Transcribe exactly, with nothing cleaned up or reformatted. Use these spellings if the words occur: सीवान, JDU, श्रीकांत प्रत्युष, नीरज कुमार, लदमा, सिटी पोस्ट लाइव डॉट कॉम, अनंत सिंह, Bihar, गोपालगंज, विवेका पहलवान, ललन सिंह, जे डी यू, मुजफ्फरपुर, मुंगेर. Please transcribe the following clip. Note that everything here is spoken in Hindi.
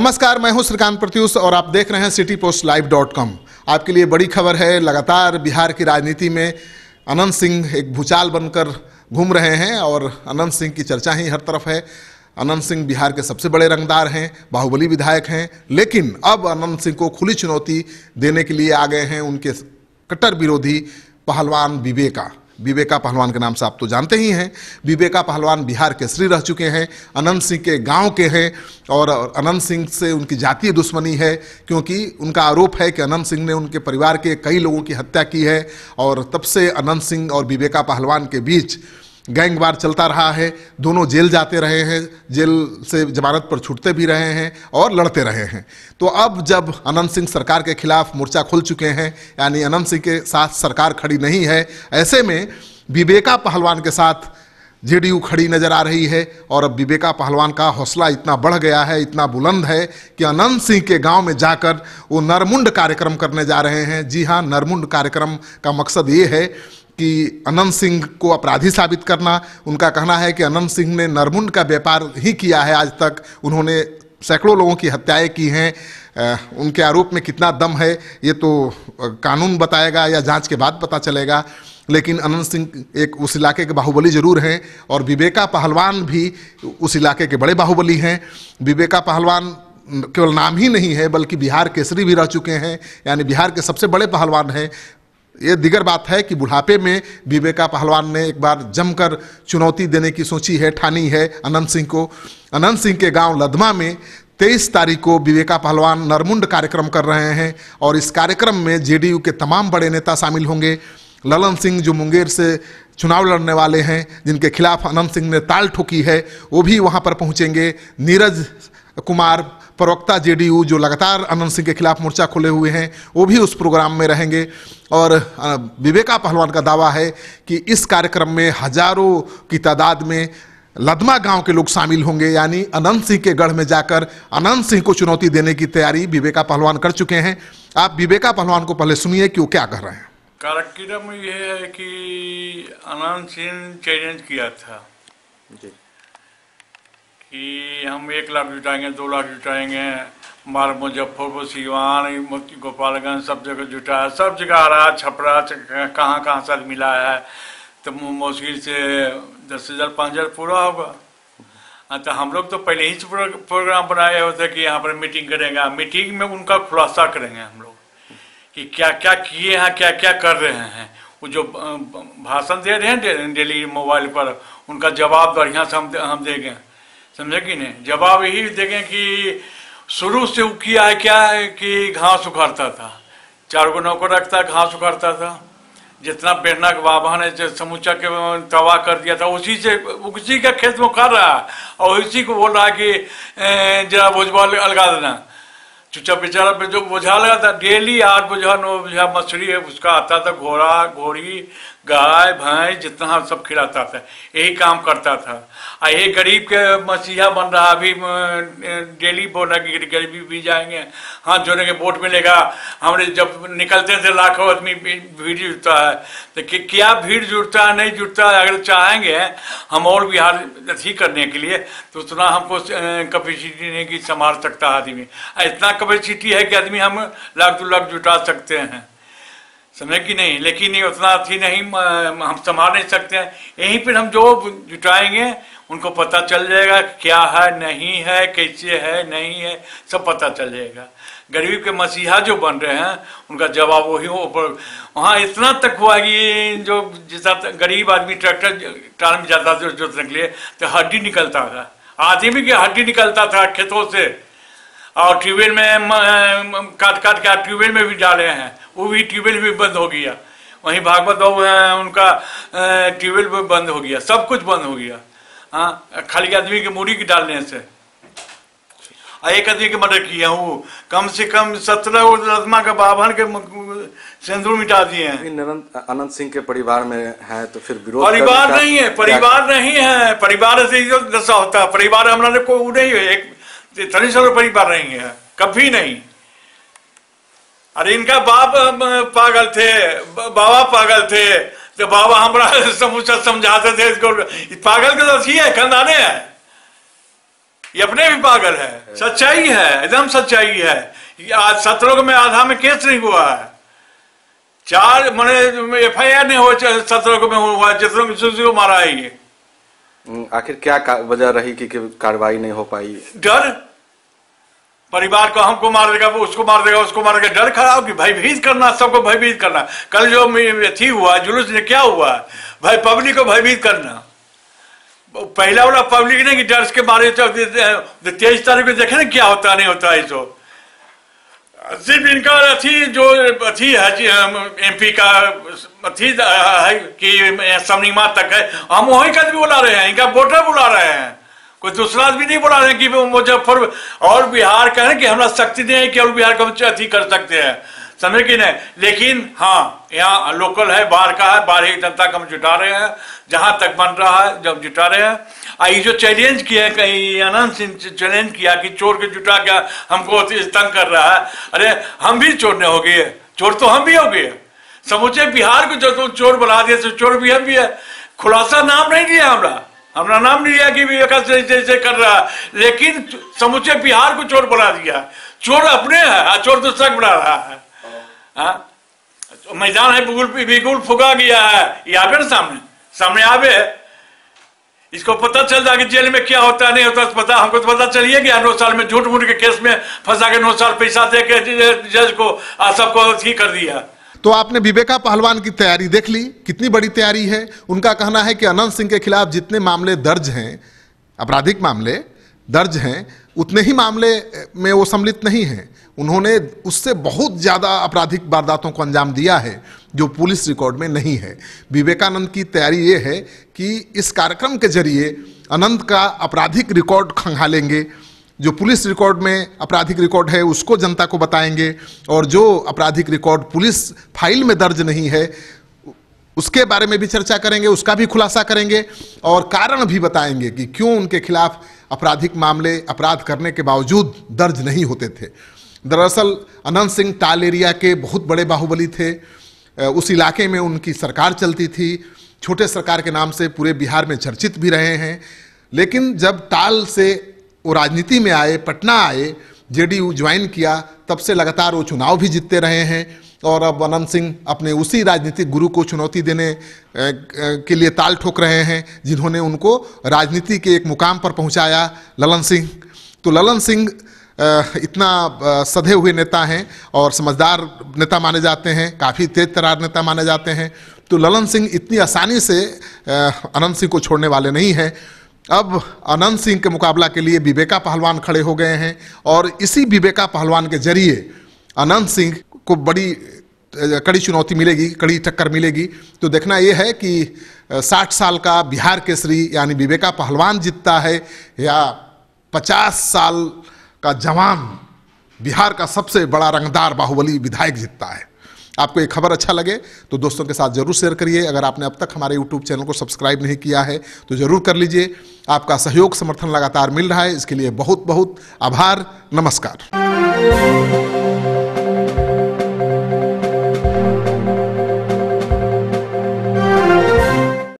नमस्कार, मैं हूं श्रीकांत प्रत्युष और आप देख रहे हैं सिटी पोस्ट लाइव डॉट कॉम। आपके लिए बड़ी खबर है। लगातार बिहार की राजनीति में अनंत सिंह एक भूचाल बनकर घूम रहे हैं और अनंत सिंह की चर्चा ही हर तरफ है। अनंत सिंह बिहार के सबसे बड़े रंगदार हैं, बाहुबली विधायक हैं, लेकिन अब अनंत सिंह को खुली चुनौती देने के लिए आ गए हैं उनके कट्टर विरोधी पहलवान विवेका विवेका पहलवान के नाम से आप तो जानते ही हैं। विवेका पहलवान बिहार के श्री रह चुके हैं, अनंत सिंह के गांव के हैं और अनंत सिंह से उनकी जातीय दुश्मनी है, क्योंकि उनका आरोप है कि अनंत सिंह ने उनके परिवार के कई लोगों की हत्या की है। और तब से अनंत सिंह और विवेका पहलवान के बीच गैंगवार चलता रहा है। दोनों जेल जाते रहे हैं, जेल से जमानत पर छूटते भी रहे हैं और लड़ते रहे हैं। तो अब जब अनंत सिंह सरकार के खिलाफ मोर्चा खोल चुके हैं, यानी अनंत सिंह के साथ सरकार खड़ी नहीं है, ऐसे में विवेका पहलवान के साथ जे डी यू खड़ी नजर आ रही है। और अब विवेका पहलवान का हौसला इतना बढ़ गया है, इतना बुलंद है कि अनंत सिंह के गांव में जाकर वो नरमुंड कार्यक्रम करने जा रहे हैं। जी हाँ, नरमुंड कार्यक्रम का मकसद ये है कि अनंत सिंह को अपराधी साबित करना। उनका कहना है कि अनंत सिंह ने नरमुंड का व्यापार ही किया है आज तक, उन्होंने सैकड़ों लोगों की हत्याएं की हैं। उनके आरोप में कितना दम है ये तो कानून बताएगा या जांच के बाद पता चलेगा, लेकिन अनंत सिंह एक उस इलाके के बाहुबली जरूर हैं और विवेका पहलवान भी उस इलाके के बड़े बाहुबली हैं। विवेका पहलवान केवल नाम ही नहीं है, बल्कि बिहार केसरी भी रह चुके हैं, यानी बिहार के सबसे बड़े पहलवान हैं। ये दिगर बात है कि बुढ़ापे में विवेका पहलवान ने एक बार जमकर चुनौती देने की सोची है, ठानी है अनंत सिंह को। अनंत सिंह के गांव लदमा में तेईस तारीख को विवेका पहलवान नरमुंड कार्यक्रम कर रहे हैं और इस कार्यक्रम में जे डी यू के तमाम बड़े नेता शामिल होंगे। ललन सिंह, जो मुंगेर से चुनाव लड़ने वाले हैं, जिनके खिलाफ अनंत सिंह ने ताल ठोकी है, वो भी वहाँ पर पहुँचेंगे। नीरज कुमार, प्रवक्ता जे डी यू, जो लगातार अनंत सिंह के खिलाफ मोर्चा खोले हुए हैं, वो भी उस प्रोग्राम में रहेंगे। और विवेका पहलवान का दावा है कि इस कार्यक्रम में हजारों की तादाद में लदमा गांव के लोग शामिल होंगे, यानी अनंत सिंह के गढ़ में जाकर अनंत सिंह को चुनौती देने की तैयारी विवेका पहलवान कर चुके हैं। आप विवेका पहलवान को पहले सुनिए कि वो क्या कर रहे हैं। कार्यक्रम यह है कि अनंत सिंह चैलेंज किया था जी कि हम एक लाख जुटाएंगे, दो लाख जुटाएंगे, मार मुजफ्फरपुर, सीवान, गोपालगंज, सब जगह जुटाया, सब जगह आ रहा, छपरा, कहाँ कहाँ सर मिला है। तो मुश्किल से दस हज़ार पाँच हज़ार पूरा होगा। तो हम लोग तो पहले ही प्रोग्राम बनाए होते कि यहाँ पर मीटिंग करेंगे, मीटिंग में उनका खुलासा करेंगे हम लोग कि क्या क्या किए हैं, क्या क्या कर रहे हैं। वो जो भाषण दे रहे हैं डेली मोबाइल पर, उनका जवाब बढ़िया से हम हम देंगे, समझे कि नहीं। जवाब यही देखें कि शुरू से वो किया है क्या है कि घास उखाड़ता था, चार गो नौकर रखता, घास उखाड़ता था, जितना बेहना के बाबा ने समूचा के तबाह कर दिया था, उसी से उसी का खेत में कर रहा और उसी को बोल रहा कि जरा बोझवा अलगा देना। चुचा बेचारा पे जो बोझा लगा था, डेली आठ बोझा नौ बोझा मछली है उसका आता था, घोड़ा घोड़ी गाय भैंस जितना सब खिलाता था, यही काम करता था। और ये गरीब के मसीहा बन रहा, अभी डेली बोला कि गरीबी भी जाएंगे, हाथ जोड़े के वोट मिलेगा। हमने जब निकलते थे लाखों आदमी भीड़ जुटता है, तो क्या भीड़ जुटता है नहीं जुटता है। अगर चाहेंगे हम और बिहार अथी करने के लिए तो उतना हमको कैपेसिटी नहीं कि संभाल सकता आदमी, इतना कैपेसिटी है कि आदमी हम लाख दो लाख जुटा सकते हैं, समझे कि नहीं। लेकिन ये उतना थी नहीं, हम संभाल नहीं सकते हैं। यहीं पर हम जो जुटाएंगे उनको पता चल जाएगा क्या है नहीं है, कैसे है नहीं है, सब पता चल जाएगा। गरीब के मसीहा जो बन रहे हैं उनका जवाब वही हो। वहाँ इतना तक हुआ कि जो जितना गरीब आदमी ट्रैक्टर टाल में जाता था जोतने के लिए, तो हड्डी निकलता था, आदमी की हड्डी निकलता था खेतों से, और ट्यूबवेल में काट काट के ट्यूबवेल में भी डाले हैं, वो भी ट्यूबवेल भी बंद हो गया। वहीं भागवत बाबू हैं, उनका ट्यूबवेल भी बंद हो गया, सब कुछ बंद हो गया। हाँ, खाली आदमी के मूड़ी की डालने से एक आदमी के मर्डर किया, वो कम से कम सत्रह लदमा का बाभन के सिंदूर मिटा दिए हैं। अनंत सिंह के परिवार में है तो फिर विरोध, परिवार नहीं है, परिवार नहीं है, परिवार से दशा होता है। परिवार हमारा कोई नहीं है, एक इतने सालों परिवार नहीं है, कभी नहीं। अरे इनका बाप पागल थे, बाबा पागल थे, तो बाबा हमारा समूचा समझाते थे इसको, पागल के साथ ही है, खानदाने है। ये अपने भी पागल है, सच्चाई है, एकदम सच्चाई है। आज सत्रह में आधा में केस नहीं हुआ है, चार मैंने एफ आई आर नहीं हुआ, सत्रह में हुआ जितनों मारा है। ये आखिर क्या वजह रही कि कार्रवाई नहीं हो पाई? डर, परिवार को हमको मार देगा, वो उसको मार देगा, उसको मार देगा, डर खड़ा हो कि भयभीत करना, सबको भयभीत करना। कल जो थी हुआ जुलूस ने क्या हुआ, भाई पब्लिक को भयभीत करना। पहला वाला पब्लिक ने कि डर के मारे तेईस तारीख को देखे ना क्या होता नहीं होता है। तो सिर्फ इनका अथी जो अथी है एमपी का अथी है कि समनीमा तक है, हम वही का आदमी बुला रहे हैं, इनका वोटर बुला रहे हैं, कोई दूसरा आदमी नहीं बुला रहे हैं कि मुजफ्फर और बिहार का है कि हमारा शक्ति नहीं है कि और बिहार का अथी कर सकते हैं, समझे कि नहीं। लेकिन हाँ, यहाँ लोकल है, बाहर का है, बाहर की जनता का हम जुटा रहे हैं, जहां तक बन रहा है जब जुटा रहे हैं। और ये जो चैलेंज किया है, कहीं अनंत सिंह चैलेंज किया कि चोर के जुटा क्या हमको तंग कर रहा है, अरे हम भी चोर नहीं हो गए, चोर तो हम भी हो गए। समूचे बिहार को जो तुम चोर बना दिए तो चोर भी हम भी है। खुलासा नाम नहीं दिया, हमारा हमारा नाम नहीं लिया कि विवेका जैसे कर रहा है, लेकिन समूचे बिहार को चोर बना दिया। चोर अपने है, चोर दूसरा बना रहा है। हाँ, मैदान है बिल्कुल बिल्कुल फुगा गया है, ये आवे ना सामने सामने आवे, इसको पता चल जाएगा जेल में क्या होता नहीं होता। पता हमको तो पता चलिए गया नौ साल में झूठ मूठ के केस में फंसा के नौ साल पैसा दे के जज को आ सबको ठीक कर दिया। तो आपने विवेका पहलवान की तैयारी देख ली, कितनी बड़ी तैयारी है। उनका कहना है कि अनंत सिंह के खिलाफ जितने मामले दर्ज हैं, आपराधिक मामले दर्ज हैं, उतने ही मामले में वो सम्मिलित नहीं हैं। उन्होंने उससे बहुत ज़्यादा आपराधिक वारदातों को अंजाम दिया है जो पुलिस रिकॉर्ड में नहीं है। विवेकानंद की तैयारी ये है कि इस कार्यक्रम के जरिए अनंत का आपराधिक रिकॉर्ड खंगालेंगे, जो पुलिस रिकॉर्ड में आपराधिक रिकॉर्ड है उसको जनता को बताएंगे, और जो आपराधिक रिकॉर्ड पुलिस फाइल में दर्ज नहीं है उसके बारे में भी चर्चा करेंगे, उसका भी खुलासा करेंगे, और कारण भी बताएंगे कि क्यों उनके खिलाफ आपराधिक मामले अपराध करने के बावजूद दर्ज नहीं होते थे। दरअसल अनंत सिंह टाल एरिया के बहुत बड़े बाहुबली थे, उस इलाके में उनकी सरकार चलती थी, छोटे सरकार के नाम से पूरे बिहार में चर्चित भी रहे हैं। लेकिन जब टाल से वो राजनीति में आए, पटना आए, जेडीयू ज्वाइन किया, तब से लगातार वो चुनाव भी जीतते रहे हैं, और अब अनंत सिंह अपने उसी राजनीतिक गुरु को चुनौती देने के लिए ताल ठोक रहे हैं जिन्होंने उनको राजनीति के एक मुकाम पर पहुंचाया, ललन सिंह। तो ललन सिंह इतना सधे हुए नेता हैं और समझदार नेता माने जाते हैं, काफ़ी तेज तरार नेता माने जाते हैं, तो ललन सिंह इतनी आसानी से अनंत सिंह को छोड़ने वाले नहीं हैं। अब अनंत सिंह के मुकाबला के लिए विवेका पहलवान खड़े हो गए हैं, और इसी विवेका पहलवान के जरिए अनंत सिंह को बड़ी कड़ी चुनौती मिलेगी, कड़ी टक्कर मिलेगी। तो देखना यह है कि साठ साल का बिहार केसरी यानी विवेका पहलवान जीतता है, या पचास साल का जवान बिहार का सबसे बड़ा रंगदार बाहुबली विधायक जीतता है। आपको ये खबर अच्छा लगे तो दोस्तों के साथ जरूर शेयर करिए। अगर आपने अब तक हमारे यूट्यूब चैनल को सब्सक्राइब नहीं किया है तो जरूर कर लीजिए। आपका सहयोग समर्थन लगातार मिल रहा है, इसके लिए बहुत बहुत आभार। नमस्कार।